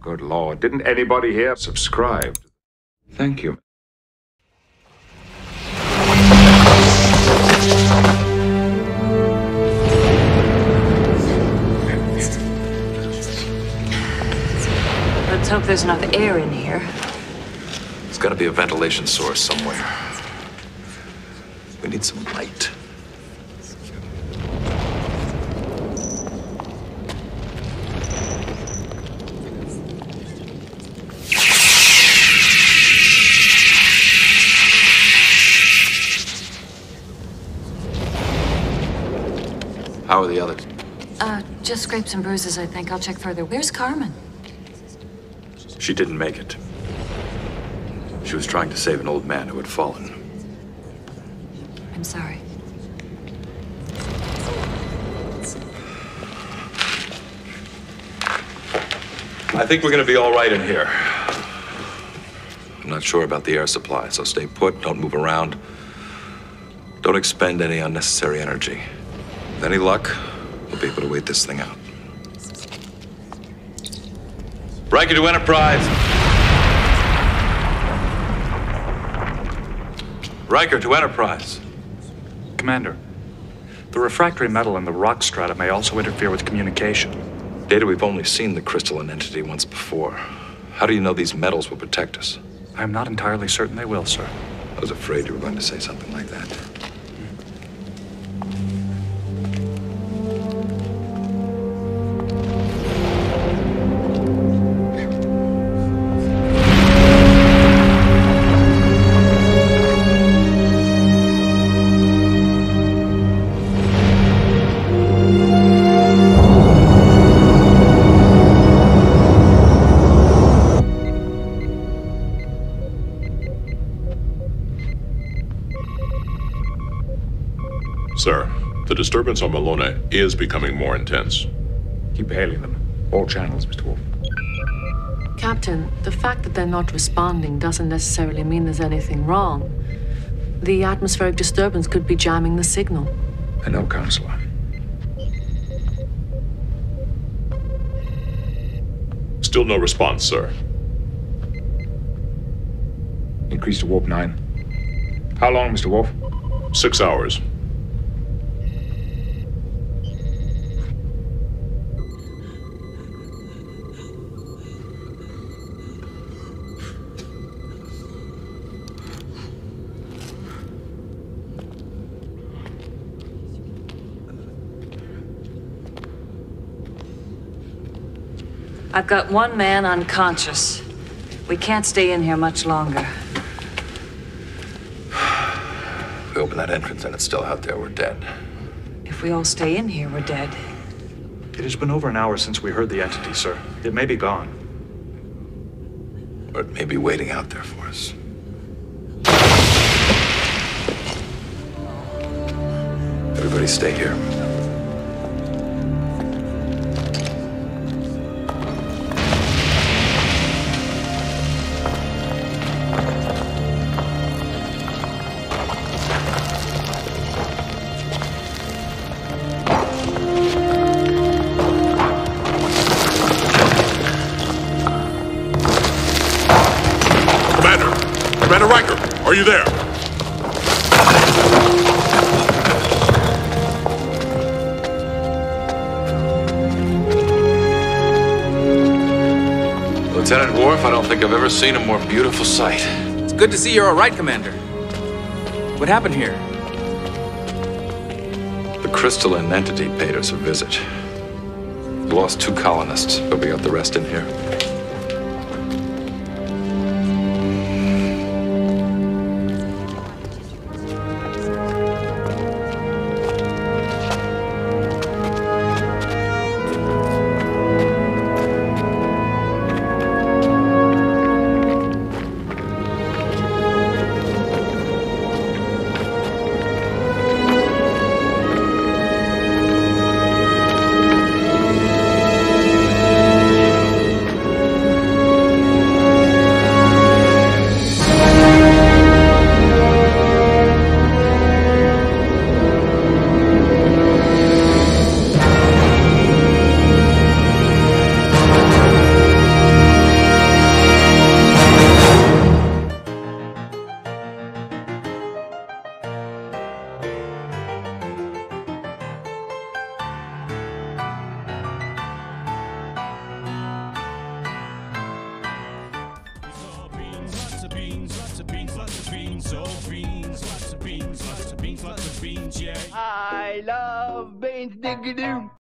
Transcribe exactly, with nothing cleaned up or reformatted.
Good Lord, didn't anybody here subscribe? Thank you. Let's hope there's enough air in here. There's got to be a ventilation source somewhere. We need some light. How are the others? Uh, just scrapes and bruises, I think. I'll check further. Where's Carmen? She didn't make it. She was trying to save an old man who had fallen. I'm sorry. I think we're gonna be all right in here. I'm not sure about the air supply, so stay put, don't move around. Don't expend any unnecessary energy. With any luck, we'll be able to wait this thing out. Riker to Enterprise. Riker to Enterprise. Commander, the refractory metal in the rock strata may also interfere with communication. Data, we've only seen the crystalline entity once before. How do you know these metals will protect us? I am not entirely certain they will, sir. I was afraid you were going to say something like that. Sir, the disturbance on Malona is becoming more intense. Keep hailing them. All channels, Mister Worf. Captain, the fact that they're not responding doesn't necessarily mean there's anything wrong. The atmospheric disturbance could be jamming the signal. I know, Counselor. Still no response, sir. Increase to warp nine. How long, Mister Worf? Six hours. I've got one man unconscious. We can't stay in here much longer. If we open that entrance and it's still out there, we're dead. If we all stay in here, we're dead. It has been over an hour since we heard the entity, sir. It may be gone. Or it may be waiting out there for us. Everybody stay here. Are you there? Lieutenant Worf, I don't think I've ever seen a more beautiful sight. It's good to see you're all right, Commander. What happened here? The crystalline entity paid us a visit. We lost two colonists, but we got the rest in here. of veins, diggity.